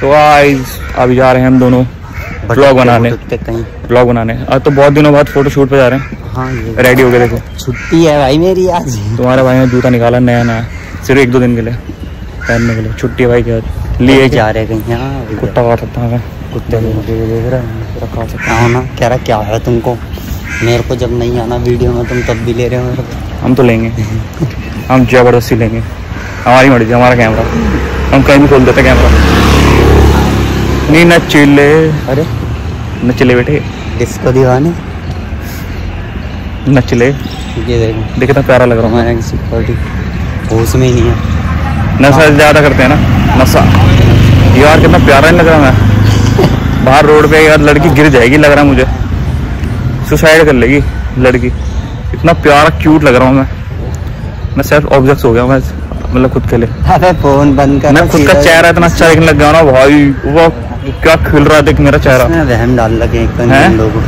तो आज अभी जा रहे हैं हम दोनों ब्लॉग बनाने तो बहुत दिनों बाद फोटोशूट पे जा रहे हैं। हाँ, रेडी हो गए। देखो छुट्टी है भाई मेरी आज। तुम्हारा भाई ने जूता निकाला नया नया, सिर्फ एक दो दिन के लिए पहनने के लिए। छुट्टी है भाई के लिए जा रहे हैं कहीं। कुत्ता खा सकता है, कुत्ते खा सकता हूँ ना। कह रहा क्या है तुमको, मेरे को जब नहीं आना वीडियो में तुम तब भी ले रहे हो मेरे को। हम तो लेंगे, हम जबरदस्ती लेंगे, हमारी मर्जी, हमारा कैमरा। हम कहीं भी खोल देते कैमरा। नहीं ना चिल्ले, अरे न चिल्ले बेटे, इसको दीवाने न चिल्ले। ये देखो, देखिए तो प्यारा लग रहा है। होश में ही नहीं है, नशा ज़्यादा करते हैं ना, नशा। यार कितना प्यारा नहीं लग रहा मैं बाहर रोड पे। यार लड़की गिर जाएगी लग रहा है मुझे, सुसाइड कर लेगी लड़की। इतना प्यारा क्यूट लग रहा हूँ मैं सेल्फ ऑब्जेक्ट हो गया मैं, मतलब खुद के लिए। अबे फोन बंद कर। मैं खुद का चेहरा इतना अच्छा देखने लग गया ना भाई, वो क्या खिल रहा है देख मेरा चेहरा। वहम डाल लगे लोगों,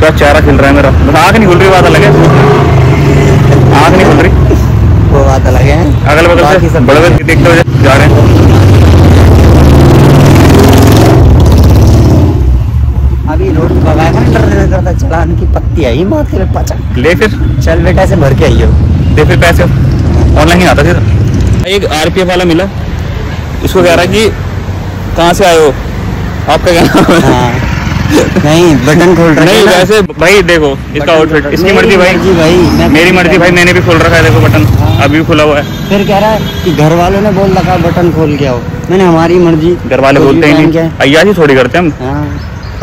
क्या चेहरा खिल रहा है मेरा। आँख नहीं खुल रही, बात अलग है, आँख नहीं खुल रही वो बात अलग है। अगल बगल से बड़े बड़े देखते हुए जा रहे हैं। चलान की पत्ती आई माथे में, पचक ले। फिर चल बेटा ऐसे भर के आई हो, दे फिर पैसे। ऑनलाइन ही आता फिर। एक आरपीएफ वाला मिला, इसको कह रहा कि कहाँ से आए हो, आपका क्या नाम है। नहीं बटन खोल रहा नहीं वैसे भाई। देखो इसका आउटफिट, इसकी मर्जी भाई, मेरी मर्जी भाई। मैंने भी खोल रखा है, देखो बटन अभी भी खुला हुआ है। फिर कह रहा है कि घर वालों ने बोल रखा बटन खोल के आओ। मैंने हमारी मर्जी, घर वाले बोलते ही नहीं, अय्याशी थोड़ी करते हम।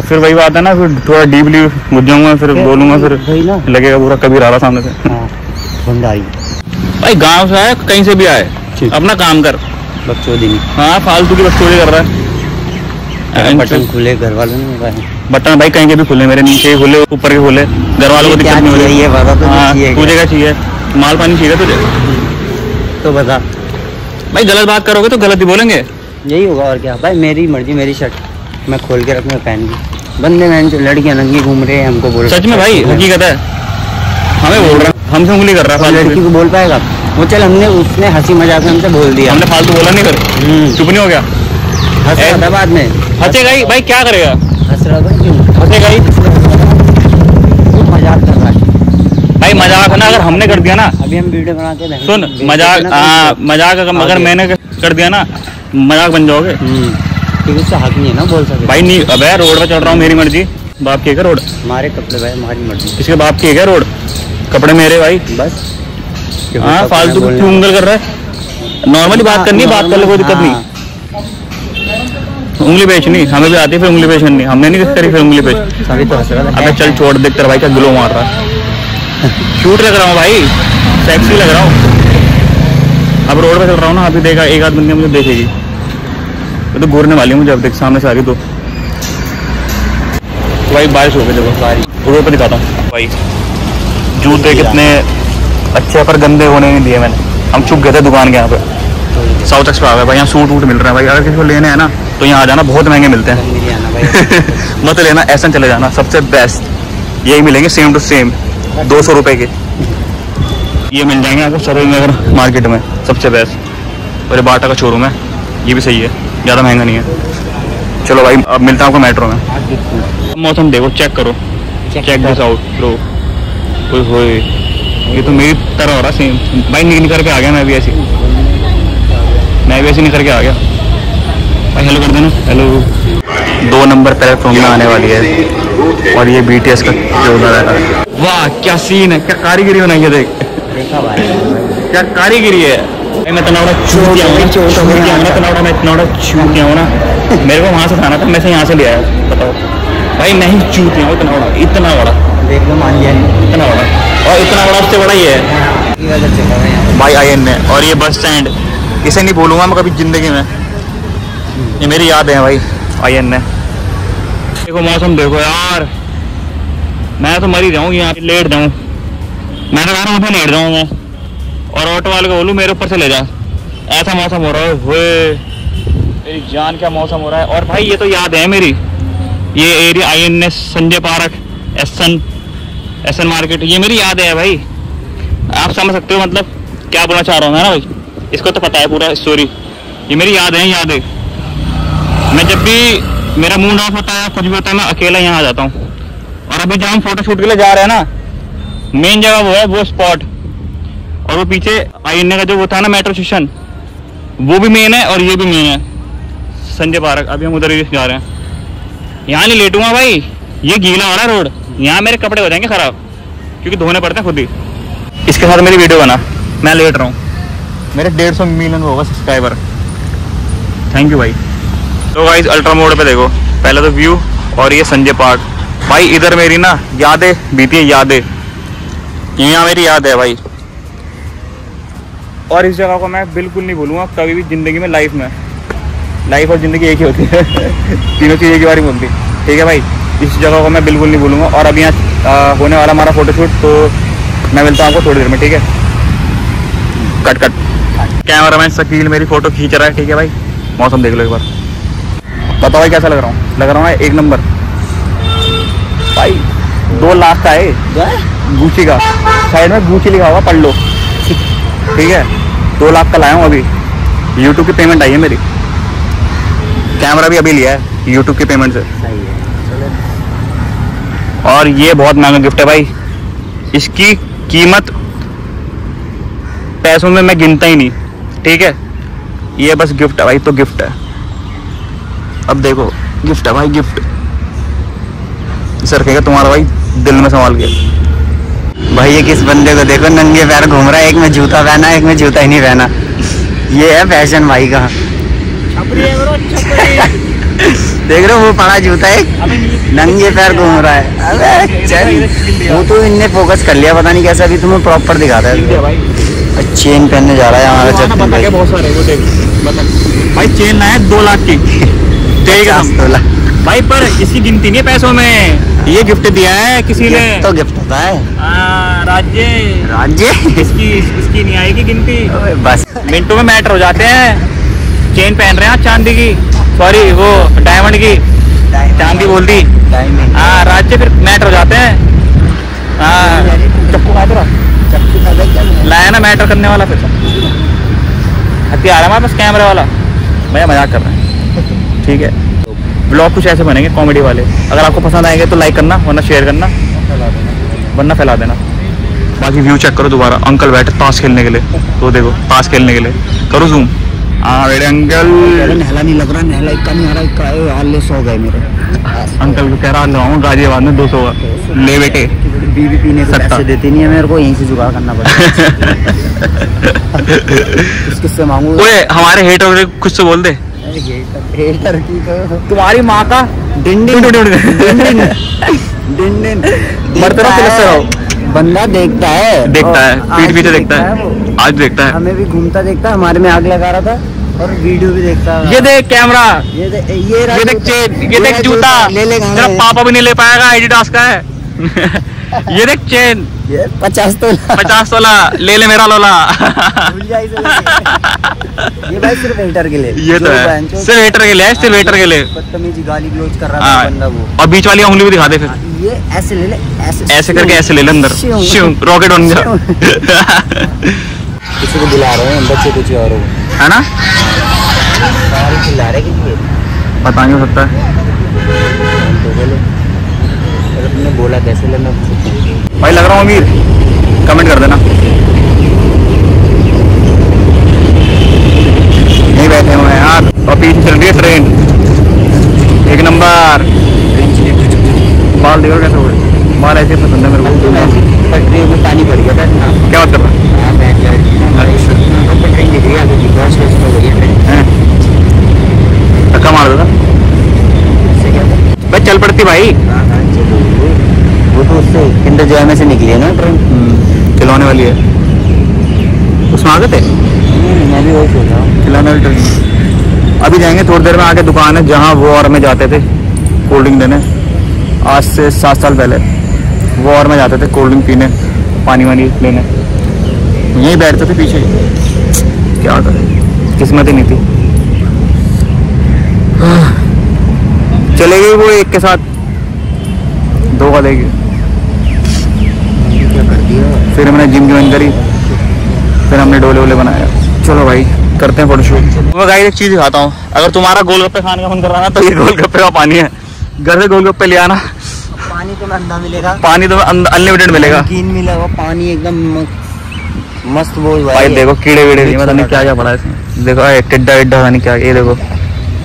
फिर वही बात है ना, फिर थोड़ा डीपली मुझ जाऊंगा, फिर बोलूंगा, फिर लगेगा पूरा कभी रहा सामने से। भाई गांव से आए, कहीं से भी आए, अपना काम कर, बकचोदी नहीं। हाँ फालतू की बकचोदी कर रहा है। बटन खुले घर वालों ने, बटन भाई कहीं के भी खुले, मेरे नीचे के खुले, ऊपर के खुले, घर वालों को दिक्कत नहीं हो रही है। तुझे क्या चाहिए, माल पानी चाहिए तुझे तो बता भाई। गलत बात करोगे तो गलत ही बोलेंगे, यही होगा और क्या। भाई मेरी मर्जी, मेरी शर्ट मैं खोल के रखूँगा, पहन के। बंदे में लड़कियां नंगी घूम रहे हैं, हमको बोल। सच में भाई हकीकत है, हमें बोल रहा है, हमसे उंगली कर रहा है। लड़की को बोल पाएगा वो? चल हमने, उसने हंसी मजाक में हमसे बोल दिया, हमने फालतू बोला नहीं कर। चुप नहीं हो गया, हंस रहा था बाद में। हंसेगा ही भाई, क्या करेगा, हंस रहा था क्यों, हंसेगा ही। मजाक कर रहा है भाई, मजाक है ना। अगर हमने कर दिया ना, अभी हम वीडियो बना के सुन, मजाक मजाक अगर मैंने कर दिया ना, मजाक बन जाओगे। उसका हक नहीं है ना बोल सकते भाई। नहीं अब रोड पे चल रहा हूँ, मेरी मर्जी, बाप की है क्या रोड, हमारे कपड़े भाई, हमारी मर्जी। इसके बाप की है क्या रोड, कपड़े मेरे भाई, बस। हाँ फालतू क्यों उंगल कर रहा है, नॉर्मली बात करनी, बात कर ले, कोई दिक्कत नहीं। उंगली बेचनी हमें भी आती है, फिर उंगली बेच करनी हमने नहीं करी, फिर उंगली बेच। अबे चल छोड़, देख तेरा भाई का ग्लो मार रहा है, क्यूट लग रहा हूँ भाई, सेक्सी लग रहा हूँ। अब रोड पे चल रहा हूँ ना, अभी देखा एक आध बंदी मुझे देखेगी तो घूरने वाली मुझे। अब देख सामने से आ रही तो भाई, बारिश हो गई। देखो बारिश, रोड पर दिखाता हूँ भाई। जूते कितने अच्छे पर गंदे होने नहीं दिए मैंने। हम छुप गए थे दुकान के यहाँ पे, साउथ एक्स पे आ गए भाई। यहाँ सूट वूट मिल रहा है भाई, अगर किसी को लेने है ना तो यहाँ आ जाना, बहुत महंगे मिलते हैं। मत लेना, ऐसा चले जाना, सबसे बेस्ट यही मिलेंगे, सेम टू सेम 200 रुपये के ये मिल जाएंगे आपको सरोजिनी नगर मार्केट में, सबसे बेस्ट। और बाटा का शोरूम है, ये भी सही है, ज़्यादा महंगा नहीं है। चलो भाई अब मिलता हूँ आपको मेट्रो में। मौसम देखो, चेक करो, चेक दिस आउट ब्रो। ओए होए, ये तो मेरी तरह हो रहा सेम भाई। निकल के आ गया मैं भी ऐसे, निकल के आ गया भाई। हेलो कर देना, हेलो। 2 नंबर प्लेटफॉर्म में आने वाली है, और ये BTS का जोरदार है। वाह क्या सीन है, क्या कारीगरी बनाई है, देख क्या कारीगरी है। मैं तनावड़ा चूतिया हूँ ना, मेरे को वहाँ से खाना था, मैं से यहाँ से ले आया। बताओ भाई, मैं ही चूतिया हूँ, तनावड़ा इतना बड़ा, देख लो मान लिया इतना बड़ा, और इतना बड़ा उससे बड़ा ही है भाई। IN में, और ये बस स्टैंड, इसे नहीं भूलूंगा मैं कभी ज़िंदगी में, ये मेरी याद है भाई IN में। देखो मौसम देखो यार, मैं तो मरी जाऊँ यहाँ पर, लेट जाऊँ। मैंने कहा वहाँ पर लेट जाऊँ मैं, और ऑटो वाले को बोलूँ मेरे ऊपर से ले जा। ऐसा मौसम हो रहा है, मेरी जान क्या मौसम हो रहा है। और भाई ये तो याद है मेरी, ये एरिया IN, संजय पार्क, एसन मार्केट, ये मेरी याद है भाई। आप समझ सकते हो मतलब क्या बोलना चाह रहा हूँ मैं ना भाई, इसको तो पता है पूरा स्टोरी। ये मेरी याद है, मैं जब भी मेरा मूड ऑफ होता है, कुछ भी होता है, मैं अकेला यहाँ आ जाता हूँ। और अभी जहाँ हम फोटोशूट के लिए जा रहे हैं ना, मेन जगह वो है, वो स्पॉट। और वो पीछे आईने का जो वो था ना मेट्रो स्टेशन, वो भी मेन है और ये भी मेन है, संजय पार्क। अभी हम उधर ही जा रहे हैं। यहाँ नहीं लेटूंगा भाई, ये गीला हो रहा है रोड, यहाँ मेरे कपड़े हो जाएंगे खराब, क्योंकि धोने पड़ते हैं खुद ही। इसके साथ मेरी वीडियो बना, मैं लेट रहा हूँ। मेरे 150 मिलियन होगा सब्सक्राइबर, थैंक यू भाई। तो भाई अल्ट्रा मोड पे देखो, पहले तो व्यू और ये संजय पार्क। भाई इधर मेरी ना यादें बीती है, यादें, यहाँ मेरी याद है भाई। और इस जगह को मैं बिल्कुल नहीं भूलूंगा कभी भी ज़िंदगी में, लाइफ में। लाइफ और ज़िंदगी एक ही होती है तीनों चीज़ एक ही बार में होती है, ठीक है भाई। इस जगह को मैं बिल्कुल नहीं भूलूंगा। और अभी यहाँ होने वाला हमारा फोटोशूट, तो मैं मिलता हूँ आपको थोड़ी देर में, ठीक है। Cut cut camera man Shakeel मेरी फ़ोटो खींच रहा है, ठीक है भाई। मौसम देख लो एक बार, बताओ भाई कैसा लग रहा हूँ। लग रहा है एक नंबर भाई। 2 लाख का है गुची का, साइड में गुची लिखा हुआ, पढ़ लो, ठीक है। 2 लाख का लाया हूँ अभी, YouTube की पेमेंट आई है मेरी। कैमरा भी अभी लिया है YouTube की पेमेंट से, सही है। चलो। और ये बहुत महंगा गिफ्ट है भाई, इसकी कीमत पैसों में मैं गिनता ही नहीं, ठीक है। ये बस गिफ्ट है भाई, तो गिफ्ट है। अब देखो गिफ्ट है भाई, गिफ्ट इसे रखेगा तुम्हारा भाई दिल में संभाल के। भाई ये किस बंदे को देखो नंगे पैर घूम रहा है, एक में जूता पहना है, एक में जूता ही नहीं पहना। ये है फैशन भाई का। देख रहे हो वो पड़ा जूता है, नंगे पैर घूम रहा है। अबे चल, वो तो इनने फोकस कर लिया, पता नहीं कैसे। अभी तुम्हें प्रॉपर दिखाता है। चेन पहनने जा रहा है हमारा चटनी भाई, बहुत सारे भाई चेन लाया 2 लाख की, ठीक है 2 लाख भाई। पर इसकी गिनती नहीं है पैसों में, ये गिफ्ट दिया है किसी ने, तो गिफ्ट होता है। राज्य इसकी नहीं आएगी गिनती, बस मिनटों में मैटर हो जाते हैं। चेन पहन रहे हैं चांदी की, सॉरी वो डायमंड की, चांदी बोल दी, डायमंड। हाँ राज्य फिर मैटर हो जाते हैं। हाँ चप्पू खा दो, लाया ना मैटर करने वाला, फिर हथियार है हमारे पास कैमरे वाला। भैया मजाक कर रहे हैं, ठीक है। ब्लॉग कुछ ऐसे बनेंगे कॉमेडी वाले, अगर आपको पसंद आएंगे तो लाइक करना, वरना शेयर करना, वरना फैला देना। बाकी व्यू चेक करो दोबारा। अंकल बैठे ताश खेलने के लिए, तो देखो ताश खेलने के लिए करो जूम। हाँ बेटे अंकल, नहला नहीं लग रहा, नहला इक्का नहीं आ रहा, 100 गए मेरे। अंकल को कह रहा लगाऊँ गाजियाबाद में 200 का ले बेटे, बीवी पीने को पैसे देती नहीं है मेरे को, यहीं से जुगाड़ करना पड़ेगा। किससे मांगू? हमारे हेटर कुछ तो बोल दे। हेटर की तो तुम्हारी माँ का बंदा देखता है पीठ पीछे देखता है, आज देखता है, हमें भी घूमता देखता है, हमारे में आग लगा रहा था और वीडियो भी देखता है। ये देख कैमरा, ये देख चेन, ये देख जूता, तेरा पापा भी नहीं ले पाएगा, एडिडास का है। ये देख चेन, 50 तोला ले ले मेरा लोला। ये भाई सिर्फ हेटर के लिए, ये तो है सिर्फ हेटर के लिए, सिर्फ हेटर के लिए। बदतमीजी गाली गलौज कर रहा है बंदा वो। और बीच वाली उंगली भी दिखा दे फिर, ये ऐसे ले ले, ऐसे करके ऐसे ले ले अंदर, रॉकेट बन जा। किसी को बुला रहे हैं बच्चे, कुछ और है ना, पता नहीं हो सकता है। तुमने बोला कैसे लेना भाई, लग रहा हूँ अमीर, कमेंट कर देना। नहीं बैठे हुए हैं यार। और पीछे चल रही है ट्रेन, एक नंबर। बाल देखो कैसे हो गए, बाल ऐसे पसंद है मेरे को। पटरी में पानी भर गया, बैठना क्या बात कर रहा है, धक्का मार देता भाई, चल पड़ती भाई। वो तो उससे किंडर जॉय में से निकली है ना ट्रेन, खिलौने वाली है, उसमें आ गए थे। मैं भी वही सोच रहा हूँ, खिलौने वाली ट्रेन। अभी जाएंगे थोड़ी देर में, आगे दुकान है जहाँ वो और में जाते थे कोल्ड ड्रिंक देने, आज से 7 साल पहले वो और में जाते थे कोल्ड ड्रिंक पीने, पानी वानी लेने, यहीं बैठते थे पीछे। क्या होता है, किस्मत ही नहीं थी। चले गई वो एक के साथ, 2 का देगी। फिर हमने जिम ज्वाइन करी, फिर हमने डोले वोले बनाया। चलो भाई। करते हैं फोटोशूट। मैं गाइस एक चीज़ दिखाता हूँ, अगर तुम्हारा गोलगप्पे खाने का मन कर रहा है ना तो ये गोलगप्पे का पानी है, घर से गोलगप्पे ले आना। पानी तुम्हें अंधा मिलेगा, पानी तुम्हें अनलिमिटेड मिलेगा, कीन मिलेगा पानी एकदम मस्त। वो भाई देखो कीड़े वीड़े नहीं, पता नहीं क्या क्या पड़ा है इसमें। देखो टिड्डा विड्डा पता नहीं क्या, ये देखो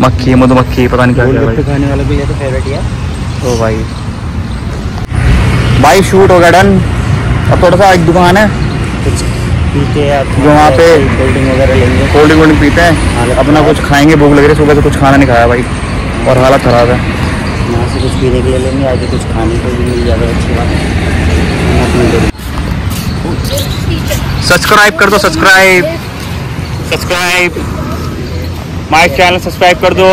मक्खी मधुमक्खी पता नहीं क्या क्या। खाने वाला भी तो फेवरेट है तो भाई शूट हो गया डन। अब थोड़ा सा एक दुकान है पीते हैं जो वहाँ पे कोल्ड ड्रिंक वगैरह लेंगे, कोल्ड ड्रिंक पीते हैं अपना, कुछ खाएंगे, भूख लग रही है, सुबह से कुछ खाना नहीं खाया भाई और हालत ख़राब है। यहाँ से कुछ पीने के लिए लेंगे, आगे कुछ खाने को भी मिल जाएगा, अच्छी बात है। सब्सक्राइब कर दो, subscribe subscribe my channel subscribe कर दो।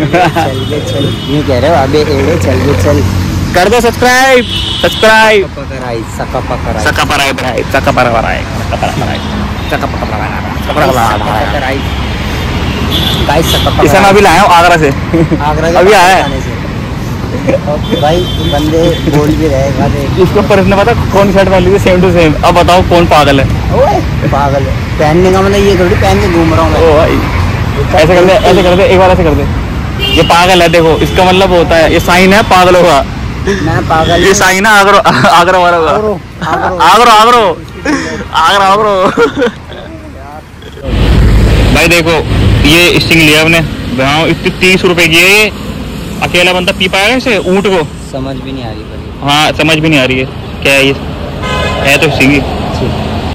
ये कह रहे हो अबे एड़े चल कर दो सब्सक्राइब सब्सक्राइब इसे मैं अभी लाया हूँ आगरा से, अभी आया है भाई। बंदे बोल भी रहेगा इसके ऊपर, इसने पता कौन शर्ट पहन ली सेम टू सेम। अब बताओ कौन पागल है। ओए पागल है, पहनने का मतलब ये थोड़ी पहन के घूम रहा हूँ। ओ भाई ऐसे कर दे एक बार, ऐसे कर दे, ये पागल है देखो, इसका मतलब होता है ये साइन है पागलों का। मैं पागल, ये साइन है आगरा आगरा वाला का, आगरा आगरा आगरा आगरा। भाई देखो ये स्टिंग लिया हमने, भाव इतनी 30 रुपए की है। अकेला बंदा पी पाएगा इसे ऊँट को, समझ भी नहीं आ रही। हाँ समझ भी नहीं आ रही है क्या ये है। तो स्टिंग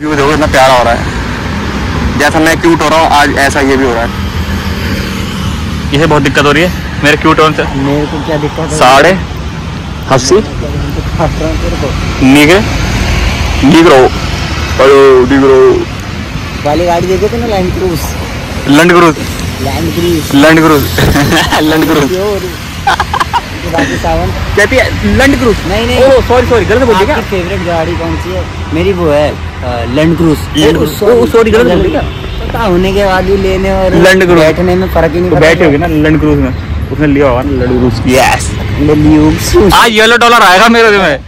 व्यू देखो इतना प्यारा हो रहा है, जैसा मैं क्यूट हो रहा हूँ आज ऐसा ये भी हो रहा है। इसे बहुत दिक्कत हो रही है मेरे क्यूट होने से। मेरे को क्या दिक्कत है? साढ़े हंसी वाली गाड़ी देखे थे ना, land cruise land cruise land cruise land cruise land cruise कहती है लैंड क्रूज। नहीं ओ सॉरी गलत बोल दिया। फेवरेट गाड़ी कौन सी है? मेरी वो है लैंड क्रूज। सॉरी गलत बोल दिया, होने के बाद भी लेने और लैंड क्रूज बैठने में फर्क ही नहीं। तो बैठे होगी ना लैंड क्रूज में, उसने लिया होगा ना लैंड क्रूज। यस आज $1 आएगा मेरे में।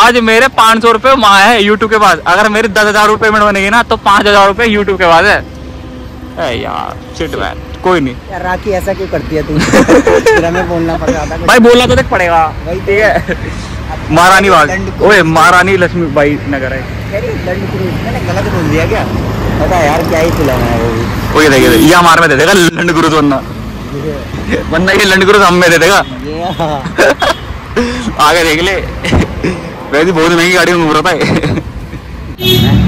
आज मेरे 500 रुपये वहाँ है यूट्यूब के पास। अगर मेरे 10,000 रुपये पेमेंट बनेगी ना तो 5,000 रुपये यूट्यूब के पास है। अरे यार शिट मैन, कोई नहीं। राखी ऐसा क्यों करती है तू? बोलना पड़ रहा था भाई, बोलना तो देख पड़ेगा भाई, ठीक है। महारानी बाग, ओए महारानी लक्ष्मी बाई नगर है। गलत बोल दिया क्या? पता यार क्या ही खिलाना है वो भी। वो ये देखिए ये हमारे में दे देगा लंड गुरुज, वरना ये लंड गुरुज हम में दे देगा। आगे देख ले, वैसे बहुत महंगी गाड़ी में घूम रहा था।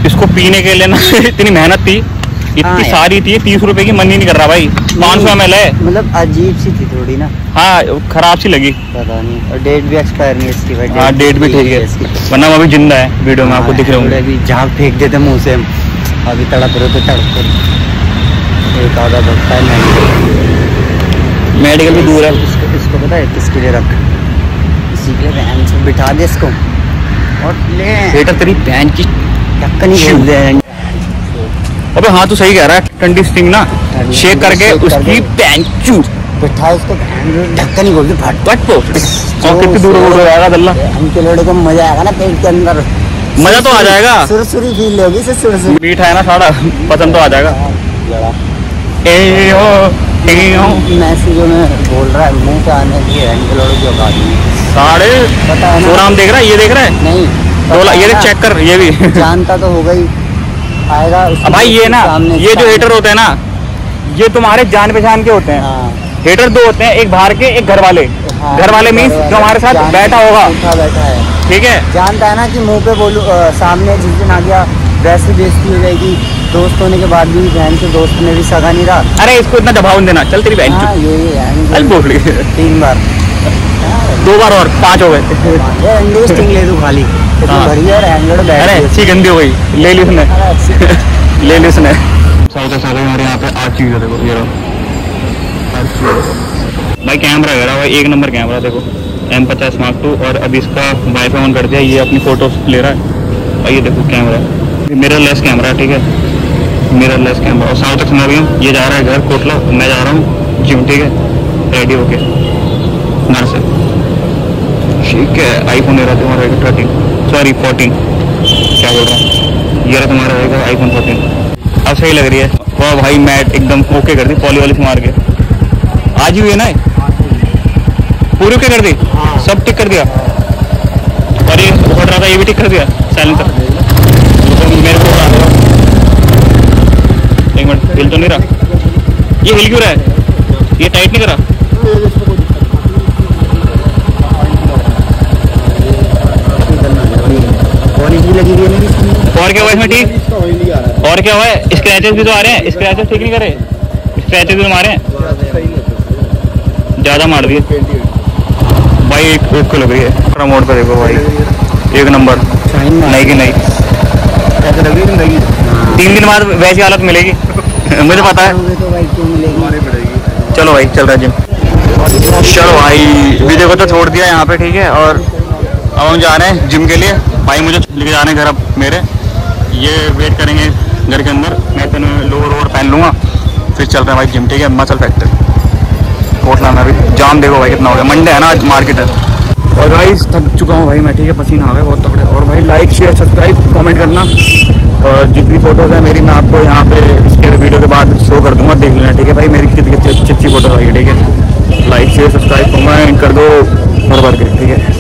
इसको पीने के लिए ना इतनी मेहनत थी, इतनी सारी थी, 30 रुपए की मन ही नहीं कर रहा भाई। 500 ml है, मतलब अजीब सी थी थोड़ी ना। हाँ खराब सी लगी, पता नहीं। और डेट भी एक्सपायर नहीं इसकी भाई। हाँ डेट भी ठीक है वरना वो भी जिंदा है, वीडियो में आपको दिख रहे होंगे। अभी झाग फेंक देते मुँह से, अभी तड़प रहे तो तड़प करो। एक आधा बचता है मेडिकल भी दूर है। इसको पता है किसके लिए रख, इसी के लिए बिठा दे इसको और ले बेटा तेरी बहन की टक्कर नहीं खेल दे। अबे हाँ तू सही कह रहा है, ठंडी स्टिंग ना शेक करके उसकी पैन चूर बिठा, उसको ढक्कन ही खोल के फट फट पो। और कितनी दूर हो जाएगा दल्ला, हमके लोड़े को मजा आएगा ना पेट के अंदर, मजा तो आ जाएगा। सुरसुरी फील होगी, से सुरसुरी मीठा है ना सारा, पसंद तो आ जाएगा। मैसेजों में बोल रहा है मुंह पे आने की साढ़े तो नाम देख रहा है, ये देख रहा है नहीं बोला ये चेक कर, ये भी जानता तो होगा ही आएगा भाई। ये ना ये जो हेटर होते हैं ना, ये तुम्हारे जान पहचान के होते हैं। हेटर दो होते हैं, एक बाहर के, एक घर वाले। घर वाले मीन्स जो हमारे साथ बैठा होगा, बैठा है ठीक है, जानता है ना कि मुंह पे बोलू सामने जिस दिन आ गया वैसी बेइज्जती हो जाएगी। दोस्त होने के बाद भी बहन से दोस्त में भी सगा नहीं रहा। अरे इसको इतना दबाव देना, चल तेरी बहन 3 बार 2 बार और 5 हो गए खाली। अरे अच्छी गंदी हो गई, ले ली उसने ले ली उसने। हमारे यहाँ पे 8 चीज़ है देखो, ये रहा भाई कैमरा है भाई, 1 नंबर कैमरा देखो M50 Mark II। और अब इसका वाईफाई ऑन कर दिया, ये अपनी फोटोज ले रहा है। और ये देखो कैमरा मिररलेस कैमरा, ठीक है मिररलेस कैमरा। और साउथ तक सुना भी हूँ, ये जा रहा है घर कोटला, मैं जा रहा हूँ जिम, ठीक है रेडी होके घर से, ठीक है। iPhone ले रहा था तुम्हारा 14, क्या बोल रहा हूँ, ये रहा तुम्हारा रहेगा iPhone 14। अब सही लग रही है। वाह भाई मैट एकदम ओके कर दी, पॉली वाली मार के आज ही हुई है ना, पूरी ओके कर दी, सब टिक कर दिया। और ये उड़ रहा था ये भी टिक कर दिया साइलेंसर, तो मेरे को एक मिनट हिल तो नहीं रहा, ये हिल क्यों रहा है, ये टाइट नहीं करा। और क्या हुआ इसमें ठीक, और क्या हुआ है, स्क्रैचेस भी तो आ रहे हैं, स्क्रैचेस ठीक नहीं कर रहे, स्क्रैचेस भी मारे हैं, ज्यादा मार दिए भाई। एक ओके लग रही है, प्रमोट पे देखो भाई एक नंबर, नहीं कि नहीं तीन दिन बाद वैसी हालत मिलेगी मुझे पता है। चलो भाई चल रहा जिम, चलो भाई विजय को तो छोड़ दिया यहाँ पे ठीक है, और अब हम जा रहे हैं जिम के लिए। भाई मुझे लेके जाने घर अब मेरे, ये वेट करेंगे घर के अंदर, मैं तो लोअर ओवर पहन लूँगा, फिर चल रहे हैं भाई जिम ठीक है। मसल फैक्ट्री कोटला में अभी जाम देखो भाई कितना हो गया, मंडे है ना आज मार्केट है। और भाई थक चुका हूँ भाई मैं ठीक है, पसीना आ गया बहुत तगड़े। और भाई लाइक शेयर सब्सक्राइब कमेंट करना, और जितनी फोटोज़ है मेरी मैं आपको यहाँ पे इसके वीडियो के बाद शो कर दूँगा, देख लेना ठीक है भाई मेरी कितनी अच्छी अच्छी फोटोज आई है ठीक है। लाइक शेयर सब्सक्राइब कमेंट कर दो भर भर के ठीक है।